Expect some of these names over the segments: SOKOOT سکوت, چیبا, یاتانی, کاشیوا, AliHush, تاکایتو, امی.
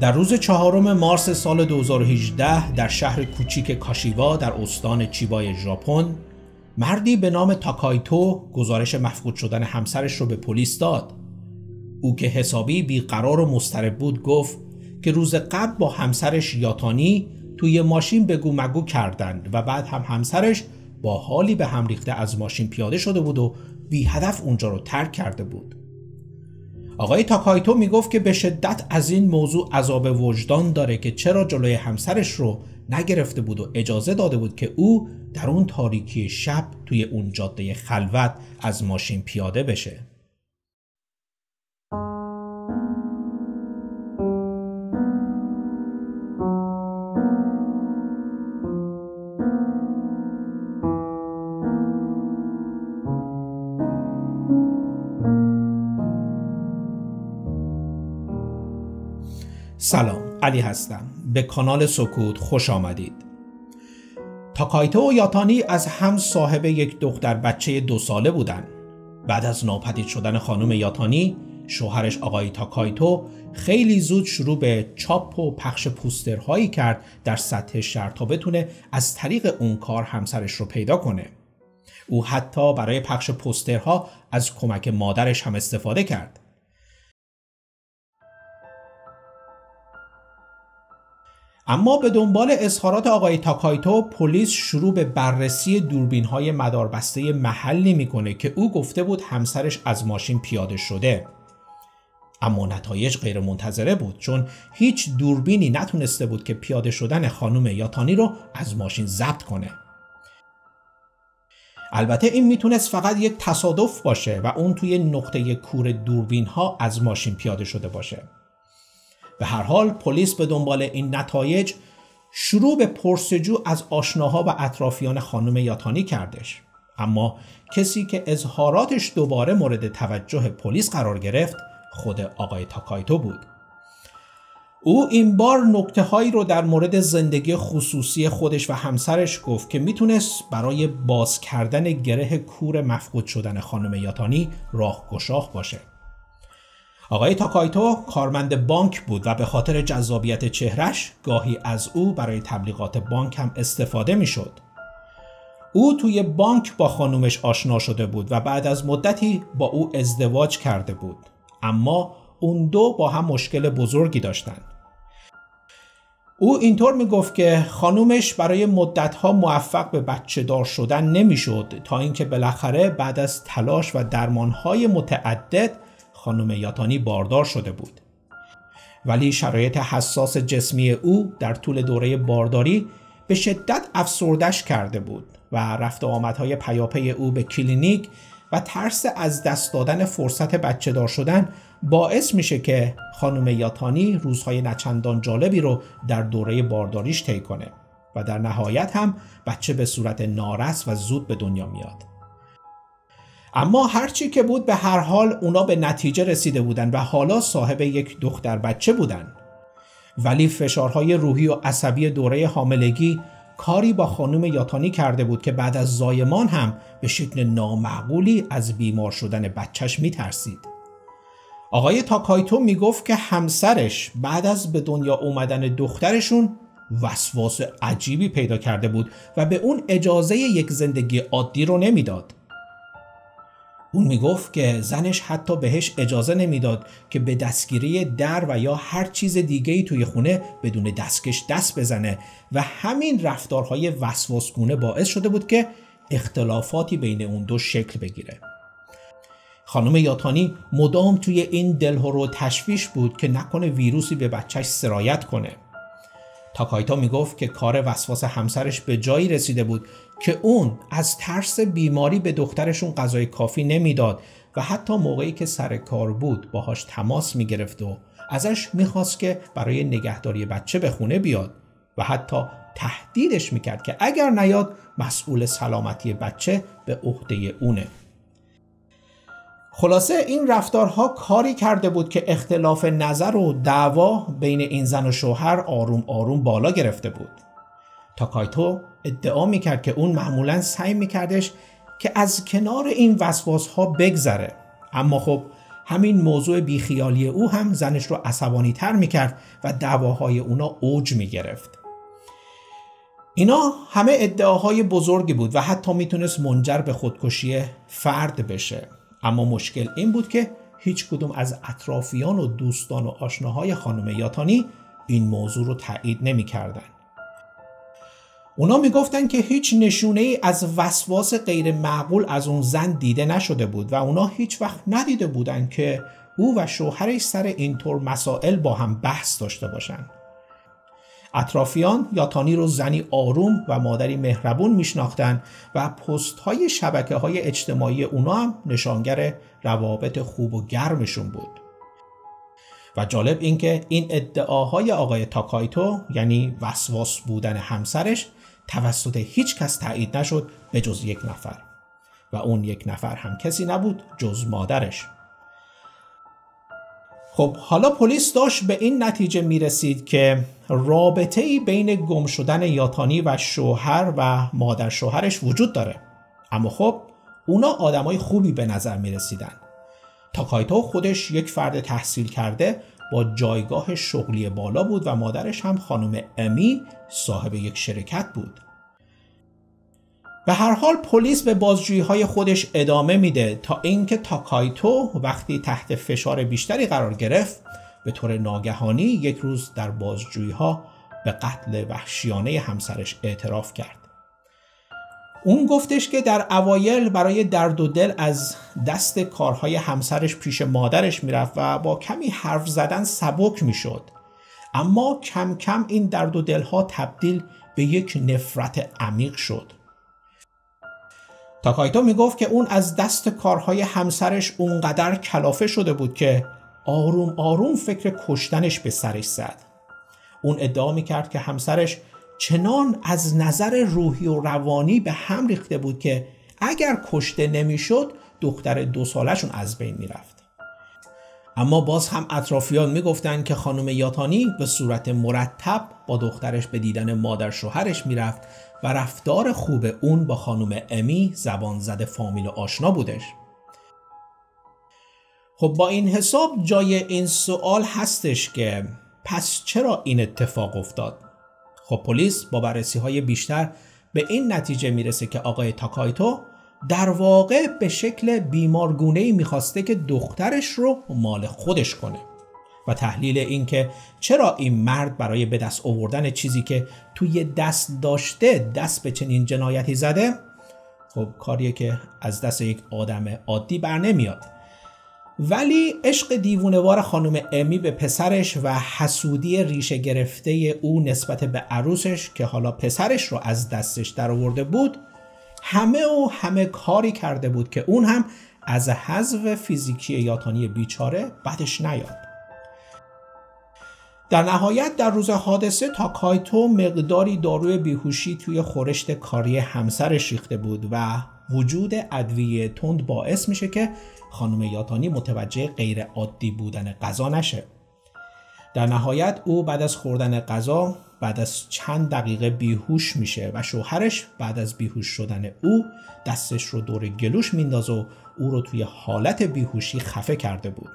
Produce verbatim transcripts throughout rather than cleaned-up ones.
در روز چهارم مارس سال دو هزار و هجده در شهر کوچیک کاشیوا در استان چیبای ژاپن، مردی به نام تاکایتو گزارش مفقود شدن همسرش رو به پلیس داد. او که حسابی بیقرار و مضطرب بود گفت که روز قبل با همسرش یاتانی توی ماشین بگو مگو کردند و بعد هم همسرش با حالی به هم ریخته از ماشین پیاده شده بود و بی هدف اونجا رو ترک کرده بود. آقای تاکایتو میگفت که به شدت از این موضوع عذاب وجدان داره که چرا جلوی همسرش رو نگرفته بود و اجازه داده بود که او در اون تاریکی شب توی اون جاده خلوت از ماشین پیاده بشه. سلام، علی هستم. به کانال سکوت خوش آمدید. تاکایتو و یاتانی از هم صاحب یک دختر بچه دو ساله بودن. بعد از ناپدید شدن خانم یاتانی، شوهرش آقای تاکایتو خیلی زود شروع به چاپ و پخش پوسترهایی کرد در سطح شهر تا بتونه از طریق اون کار همسرش رو پیدا کنه. او حتی برای پخش پوسترها از کمک مادرش هم استفاده کرد. اما به دنبال اظهارات آقای تاکایتو، پلیس شروع به بررسی دوربین‌های مداربسته محلی میکنه که او گفته بود همسرش از ماشین پیاده شده. اما نتایج غیر منتظره بود، چون هیچ دوربینی نتونسته بود که پیاده شدن خانم یاتانی رو از ماشین ضبط کنه. البته این میتونست فقط یک تصادف باشه و اون توی نقطه کور دوربین‌ها از ماشین پیاده شده باشه. به هر حال پلیس به دنبال این نتایج شروع به پرسجو از آشناها و اطرافیان خانم یاتانی کردش، اما کسی که اظهاراتش دوباره مورد توجه پلیس قرار گرفت خود آقای تاکایتو بود. او این بار نکته هایی رو در مورد زندگی خصوصی خودش و همسرش گفت که میتونست برای باز کردن گره کور مفقود شدن خانم یاتانی راهگشا باشه. آقای تاکایتو کارمند بانک بود و به خاطر جذابیت چهرش گاهی از او برای تبلیغات بانک هم استفاده می شد. او توی بانک با خانومش آشنا شده بود و بعد از مدتی با او ازدواج کرده بود، اما اون دو با هم مشکل بزرگی داشتند. او اینطور می گفت که خانومش برای مدتها موفق به بچه دار شدن نمی شد تا اینکه بالاخره بعد از تلاش و درمانهای متعدد خانم یاتانی باردار شده بود، ولی شرایط حساس جسمی او در طول دوره بارداری به شدت افسردش کرده بود و رفت و آمدهای پیاپی او به کلینیک و ترس از دست دادن فرصت بچه دار شدن باعث میشه که خانم یاتانی روزهای نچندان جالبی رو در دوره بارداریش طی کنه و در نهایت هم بچه به صورت نارس و زود به دنیا میاد. اما هرچی که بود به هر حال اونا به نتیجه رسیده بودن و حالا صاحب یک دختر بچه بودن، ولی فشارهای روحی و عصبی دوره حاملگی کاری با خانم یاتانی کرده بود که بعد از زایمان هم به شکل نامعقولی از بیمار شدن بچهش میترسید. آقای تاکایتو میگفت که همسرش بعد از به دنیا اومدن دخترشون وسواس عجیبی پیدا کرده بود و به اون اجازه یک زندگی عادی رو نمیداد. اون میگفت که زنش حتی بهش اجازه نمیداد که به دستگیری در و یا هر چیز دیگه‌ای توی خونه بدون دستکش دست بزنه و همین رفتارهای وسواسگونه باعث شده بود که اختلافاتی بین اون دو شکل بگیره. خانم یاتانی مدام توی این دلهره و تشویش بود که نکنه ویروسی به بچهش سرایت کنه. تاکایتو میگفت که کار وسواس همسرش به جایی رسیده بود که اون از ترس بیماری به دخترشون غذای کافی نمیداد و حتی موقعی که سر کار بود باهاش تماس میگرفت و ازش میخواست که برای نگهداری بچه به خونه بیاد و حتی تهدیدش میکرد که اگر نیاد مسئول سلامتی بچه به عهده اونه. خلاصه این رفتارها کاری کرده بود که اختلاف نظر و دعوا بین این زن و شوهر آروم آروم بالا گرفته بود. تاکایتو ادعا میکرد که اون معمولا سعی میکردش که از کنار این وسواس ها بگذره، اما خب همین موضوع بیخیالی او هم زنش رو عصبانی تر میکرد و دعواهای اونا اوج میگرفت. اینا همه ادعاهای بزرگی بود و حتی میتونست منجر به خودکشی فرد بشه. اما مشکل این بود که هیچ کدوم از اطرافیان و دوستان و آشناهای خانم یاتانی این موضوع رو تایید نمیکردن. اونا میگفتن که هیچ نشونه ای از وسواس غیر معقول از اون زن دیده نشده بود و اونا هیچ وقت ندیده بودن که او و شوهرش سر اینطور مسائل با هم بحث داشته باشن. اطرافیان یاتانی رو زنی آروم و مادری مهربون میشناختن و پست های شبکه های اجتماعی اونا هم نشانگر روابط خوب و گرمشون بود. و جالب این که این ادعاهای آقای تاکایتو، یعنی وسواس بودن همسرش، توسط هیچ کس تایید نشد به جز یک نفر و اون یک نفر هم کسی نبود جز مادرش. خب حالا پلیس داشت به این نتیجه میرسید که رابطه‌ای بین گم شدن یاتانی و شوهر و مادر شوهرش وجود داره. اما خب اونا آدمای خوبی به نظر میرسیدن. تاکایتو خودش یک فرد تحصیل کرده با جایگاه شغلی بالا بود و مادرش هم خانم امی صاحب یک شرکت بود. به هر حال پلیس به بازجویی‌های خودش ادامه میده تا اینکه تاکایتو وقتی تحت فشار بیشتری قرار گرفت به طور ناگهانی یک روز در بازجویی‌ها به قتل وحشیانه همسرش اعتراف کرد. اون گفتش که در اوایل برای درد و دل از دست کارهای همسرش پیش مادرش میرفت و با کمی حرف زدن سبک میشد. اما کم کم این درد و دلها تبدیل به یک نفرت عمیق شد. تاکایتو میگفت که اون از دست کارهای همسرش اونقدر کلافه شده بود که آروم آروم فکر کشتنش به سرش زد. اون ادعا میکرد که همسرش چنان از نظر روحی و روانی به هم ریخته بود که اگر کشته نمیشد دختر دو سالشون از بین میرفت. اما باز هم اطرافیان میگفتن که خانم یاتانی به صورت مرتب با دخترش به دیدن مادر شوهرش میرفت و رفتار خوب اون با خانم امی زبان زده فامیل آشنا بودش. خب با این حساب جای این سوال هستش که پس چرا این اتفاق افتاد؟ خب پلیس با بررسی‌های بیشتر به این نتیجه میرسه که آقای تاکایتو در واقع به شکل بیمارگونه‌ای میخواسته که دخترش رو مال خودش کنه و تحلیل این که چرا این مرد برای به دست آوردن چیزی که توی دست داشته دست به چنین جنایتی زده، خب کاریه که از دست یک آدم عادی بر نمیاد. ولی عشق دیوونه‌وار خانم امی به پسرش و حسودی ریشه گرفته او نسبت به عروسش که حالا پسرش رو از دستش درآورده بود، همه و همه کاری کرده بود که اون هم از حذف فیزیکی یاتانی بیچاره بدش نیاد. در نهایت در روز حادثه تاکایتو مقداری داروی بیهوشی توی خورشت کاری همسرش ریخته بود و وجود ادویه تند باعث میشه که خانم یاتانی متوجه غیر عادی بودن غذا نشه. در نهایت او بعد از خوردن غذا بعد از چند دقیقه بیهوش میشه و شوهرش بعد از بیهوش شدن او دستش رو دور گلوش میندازه و او رو توی حالت بیهوشی خفه کرده بود.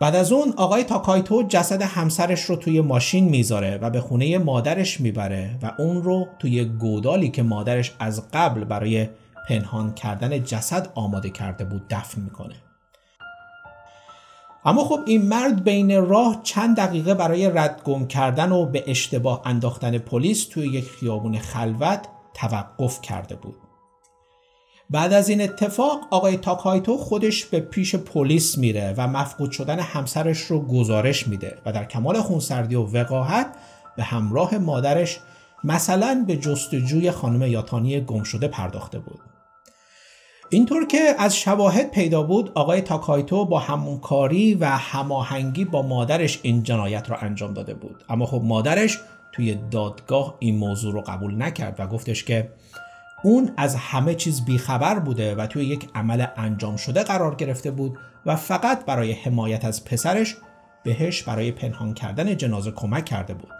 بعد از اون آقای تاکایتو جسد همسرش رو توی ماشین میذاره و به خونه مادرش میبره و اون رو توی گودالی که مادرش از قبل برای پنهان کردن جسد آماده کرده بود دفن میکنه. اما خب این مرد بین راه چند دقیقه برای ردگم کردن و به اشتباه انداختن پلیس توی یک خیابون خلوت توقف کرده بود. بعد از این اتفاق آقای تاکایتو خودش به پیش پلیس میره و مفقود شدن همسرش رو گزارش میده و در کمال خونسردی و وقاحت به همراه مادرش مثلا به جستجوی خانم یاتانی گم شده پرداخته بود. اینطور که از شواهد پیدا بود آقای تاکایتو با همونکاری و هماهنگی با مادرش این جنایت را انجام داده بود. اما خب مادرش توی دادگاه این موضوع رو قبول نکرد و گفتش که اون از همه چیز بیخبر بوده و توی یک عمل انجام شده قرار گرفته بود و فقط برای حمایت از پسرش بهش برای پنهان کردن جنازه کمک کرده بود.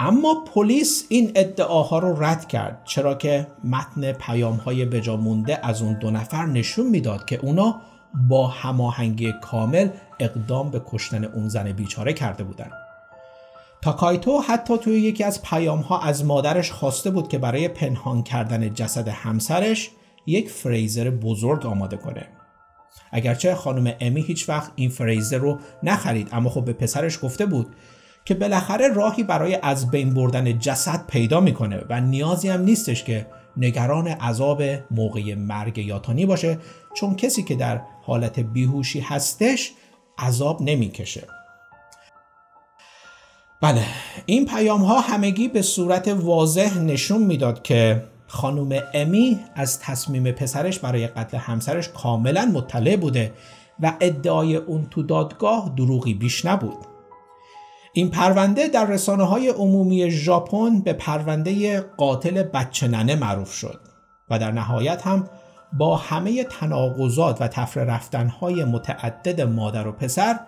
اما پلیس این ادعاها رو رد کرد، چرا که متن پیام‌های بجا مونده از اون دو نفر نشون میداد که اونا با هماهنگی کامل اقدام به کشتن اون زن بیچاره کرده بودند. تاکایتو حتی توی یکی از پیام‌ها از مادرش خواسته بود که برای پنهان کردن جسد همسرش یک فریزر بزرگ آماده کنه. اگرچه خانم امی هیچ وقت این فریزر رو نخرید، اما خب به پسرش گفته بود که بالاخره راهی برای از بین بردن جسد پیدا میکنه و نیازی هم نیستش که نگران عذاب موقع مرگ یاتانی باشه، چون کسی که در حالت بیهوشی هستش عذاب نمیکشه. بله، این پیام ها همگی به صورت واضح نشون میداد که خانم امی از تصمیم پسرش برای قتل همسرش کاملا مطلع بوده و ادعای اون تو دادگاه دروغی بیش نبود. این پرونده در رسانه‌های عمومی ژاپن به پرونده قاتل بچه ننه معروف شد و در نهایت هم با همه تناقضات و تفره رفتن‌های متعدد مادر و پسر،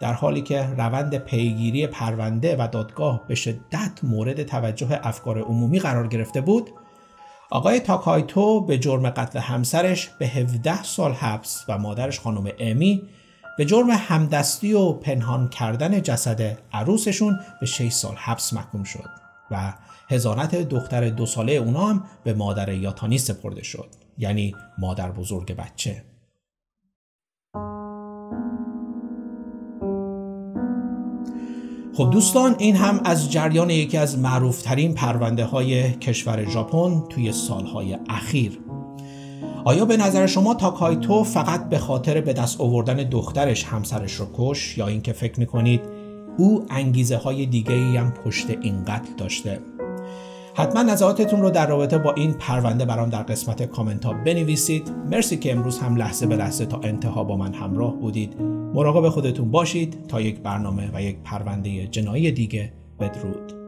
در حالی که روند پیگیری پرونده و دادگاه به شدت مورد توجه افکار عمومی قرار گرفته بود، آقای تاکایتو به جرم قتل همسرش به هفده سال حبس و مادرش خانم امی به جرم همدستی و پنهان کردن جسد عروسشون به شش سال حبس محکوم شد و حضانت دختر دو ساله اونا هم به مادر یاتانی سپرده شد، یعنی مادر بزرگ بچه. خب دوستان، این هم از جریان یکی از معروفترین پرونده های کشور ژاپن توی سالهای اخیر. آیا به نظر شما تاکایتو فقط به خاطر به دست آوردن دخترش همسرش رو کش، یا اینکه فکر میکنید او انگیزه های دیگه ای هم پشت این قتل داشته؟ حتما نظراتتون رو در رابطه با این پرونده برام در قسمت کامنت ها بنویسید. مرسی که امروز هم لحظه به لحظه تا انتها با من همراه بودید. مراقب خودتون باشید تا یک برنامه و یک پرونده جنایی دیگه. بدرود.